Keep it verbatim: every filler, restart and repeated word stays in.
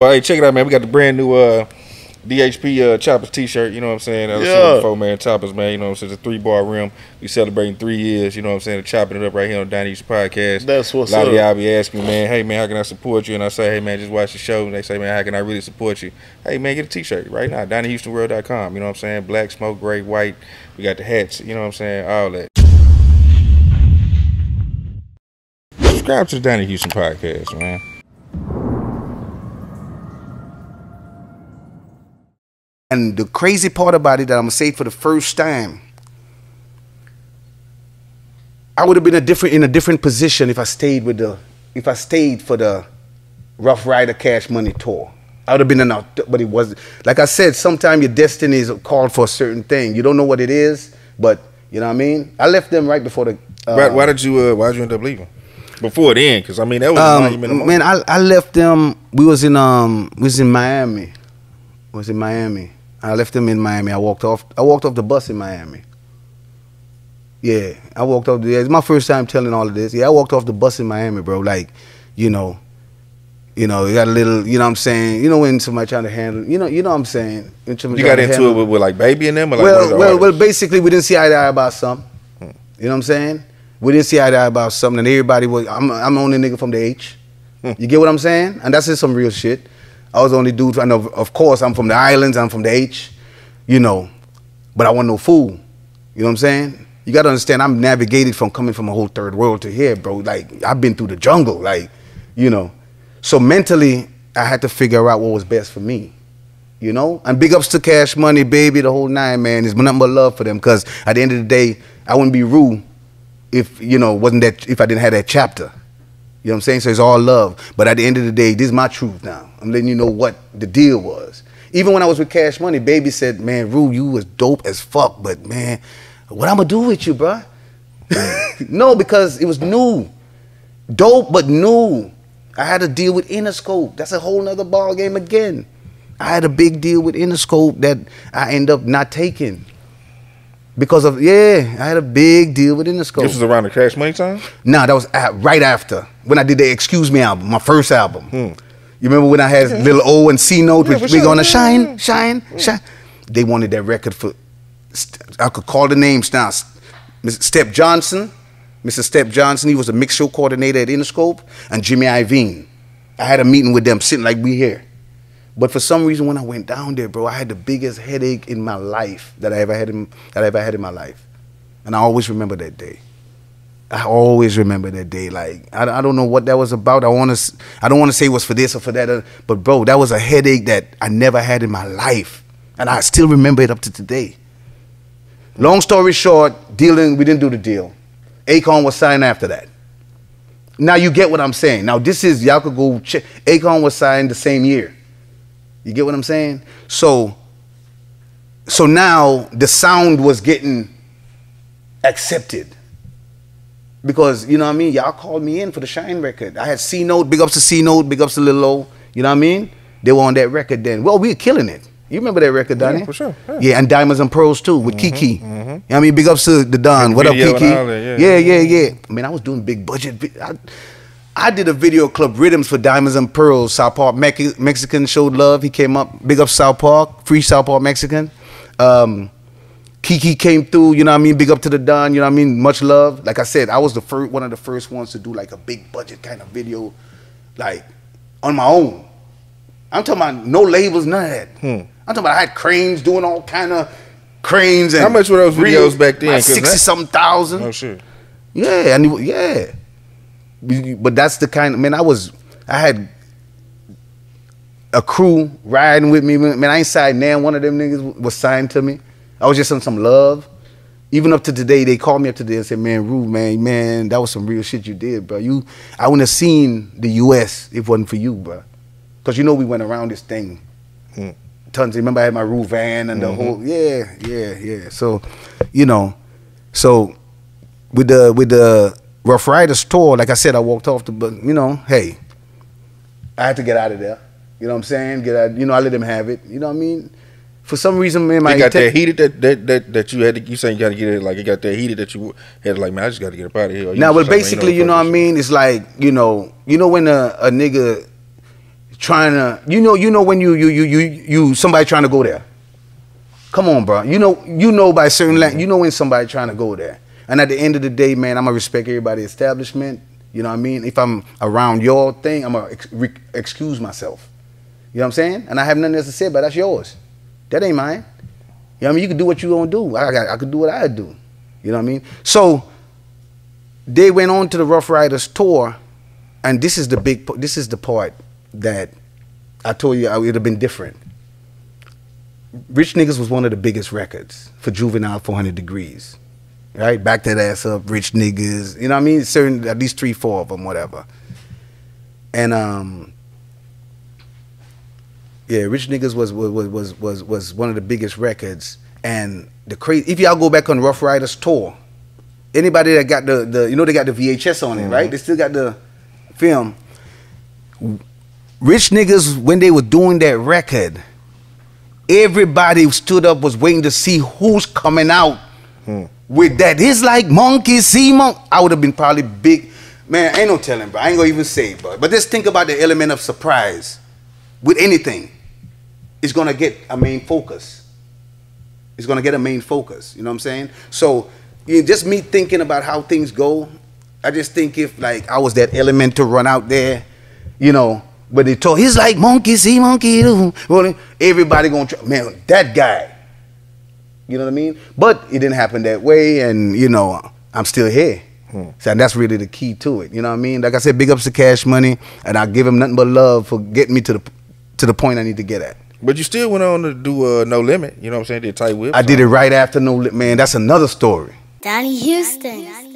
Well, hey, check it out, man. We got the brand new uh, D H P uh, Choppers t-shirt, you know what I'm saying? That's yeah. Four-man Choppers, man, you know what I'm saying? It's a three-bar rim. We celebrating three years, you know what I'm saying? Chopping it up right here on Donnie Houston Podcast. That's what's up. A lot of y'all be asking, man, hey, man, how can I support you? And I say, hey, man, just watch the show. And they say, man, how can I really support you? Hey, man, get a t-shirt right now, Donnie Houston World dot com, you know what I'm saying? Black, smoke, gray, white. We got the hats, you know what I'm saying? All that. Subscribe to the Donnie Houston Podcast, man. And the crazy part about it that I'm gonna say for the first time, I would have been a different in a different position if I stayed with the if I stayed for the Ruff Ryders Cash Money Tour. I would have been enough, but it wasn't. Like I said, sometimes your destiny is called for a certain thing. You don't know what it is, but you know what I mean. I left them right before the. Uh, why, why did you? Uh, why did you end up leaving? Before then, because I mean that was um, a monumental moment. Man, I I left them. We was in um we was in Miami. We was in Miami. I left them in Miami. I walked off. I walked off the bus in Miami. Yeah, I walked off. The, yeah, it's my first time telling all of this. Yeah, I walked off the bus in Miami, bro. Like, you know, you know, you got a little. You know what I'm saying? You know when somebody trying to handle. You know, you know what I'm saying. You got into it with, with like Baby and them. Or like well, well, artists? well. Basically, we didn't see eye to eye about something. Hmm. You know what I'm saying? We didn't see eye to eye about something, and everybody was. I'm, I'm the only nigga from the H. Hmm. You get what I'm saying? And that's just some real shit. I was the only dude, and of, of course, I'm from the islands, I'm from the H, you know, but I wasn't no fool, you know what I'm saying? You got to understand, I'm navigated from coming from a whole third world to here, bro, like, I've been through the jungle, like, you know, so mentally, I had to figure out what was best for me, you know, and big ups to Cash Money, Baby, the whole nine, man, there's nothing but love for them, because at the end of the day, I wouldn't be rude if, you know, wasn't that, if I didn't have that chapter. You know what I'm saying? So it's all love. But at the end of the day, this is my truth now. I'm letting you know what the deal was. Even when I was with Cash Money, Baby said, man, Rue, you was dope as fuck, but man, what I'm going to do with you, bruh? No, because it was new. Dope, but new. I had to deal with Interscope. That's a whole nother ball game again. I had a big deal with Interscope that I end up not taking. Because of, yeah, I had a big deal with Interscope. This was around the Cash Money time? Nah, that was at, right after, when I did the Excuse Me album, my first album. Hmm. You remember when I had yeah. Little O and C note, yeah, which we sure. Gonna shine, shine, yeah. shine? They wanted that record for, I could call the names now, Mister Step Johnson, Mister Step Johnson, he was a mix show coordinator at Interscope, and Jimmy Iovine. I had a meeting with them, sitting like we here. But for some reason, when I went down there, bro, I had the biggest headache in my life that I ever had in, that I ever had in my life. And I always remember that day. I always remember that day. Like, I, I don't know what that was about. I, wanna, I don't want to say it was for this or for that. But, bro, that was a headache that I never had in my life. And I still remember it up to today. Long story short, dealing, we didn't do the deal. Akon was signed after that. Now you get what I'm saying. Now this is, y'all could go check. Akon was signed the same year. You get what I'm saying? So, so now the sound was getting accepted. Because, you know what I mean? Y'all called me in for the Shine record. I had C Note, big ups to C Note, big ups to Lil O. You know what I mean? They were on that record then. Well, we were killing it. You remember that record, Donnie? Yeah, for sure. Yeah, yeah, and Diamonds and Pearls too with mm-hmm, Kiki. Mm-hmm. You know what I mean? Big ups to the Don. The what up, Kiki? That, yeah. yeah, yeah, yeah. I mean, I was doing big budget. I, I did a video club rhythms for Diamonds and Pearls. South Park Mexican showed love. He came up, big up South Park, free South Park Mexican. Um, Kiki came through, you know what I mean? Big up to the Don, you know what I mean? Much love. Like I said, I was the first, one of the first ones to do like a big budget kind of video, like on my own. I'm talking about no labels, none of that. Hmm. I'm talking about I had cranes doing all kind of cranes. And how much were those videos back then? Like sixty something thousand. Oh, shit. Yeah, I knew, yeah. But that's the kind of, man, I was, I had a crew riding with me. Man, I ain't signed now. One of them niggas was signed to me. I was just on some love. Even up to today, they called me up today and said, man, Rue, man, man, that was some real shit you did, bro. You, I wouldn't have seen the U S if it wasn't for you, bro. Because you know we went around this thing. Mm. Tons. Remember I had my Rue van and mm-hmm. the whole, yeah, yeah, yeah. So, you know, so with the, with the, Ruff Ryders tour, like I said, I walked off the bus, you know, hey, I had to get out of there. You know what I'm saying? Get out, you know, I let them have it. You know what I mean? For some reason, man, my- It got that heated that, that that that you had to, you saying you got to get it, like it got that heated that you had like, man, I just got to get up out of here. Now, but basically, you know, you know what I mean? It's like, you know, you know when a, a nigga trying to, you know, you know when you you you you you somebody trying to go there. Come on, bro. You know, you know by certain language, you know when somebody trying to go there. And at the end of the day, man, I'm gonna respect everybody's establishment. You know what I mean? If I'm around your thing, I'm gonna ex excuse myself. You know what I'm saying? And I have nothing else to say, but that's yours. That ain't mine. You know what I mean? You can do what you gonna do. I I, I could do what I do. You know what I mean? So they went on to the Ruff Ryders tour, and this is the big. This is the part that I told you it'd have been different. Rich Niggas was one of the biggest records for Juvenile four hundred Degrees. Right? Back that ass up, Rich Niggas. You know what I mean? Certain, at least three, four of them, whatever. And um, yeah, Rich Niggas was was was was was one of the biggest records. And the crazy, if y'all go back on Ruff Ryders tour, anybody that got the the you know they got the V H S on it, mm-hmm. right? They still got the film. Rich Niggas, when they were doing that record, everybody stood up, was waiting to see who's coming out mm. with that. It's like monkey see monk. I would have been probably big, man. Ain't no telling, bro. I ain't gonna even say, bro. But just think about the element of surprise with anything. It's gonna get a main focus. It's gonna get a main focus. You know what I'm saying? So, you know, just me thinking about how things go. I just think if like I was that element to run out there, you know. But they told, he's like, monkey see, monkey do. Everybody gonna try, man, that guy. You know what I mean? But it didn't happen that way, and, you know, I'm still here. Hmm. So that's really the key to it. You know what I mean? Like I said, big ups to Cash Money, and I give him nothing but love for getting me to the to the point I need to get at. But you still went on to do uh, No Limit. You know what I'm saying? Did Tight Whip. I did it right after No Limit. Man, that's another story. Donnie Houston.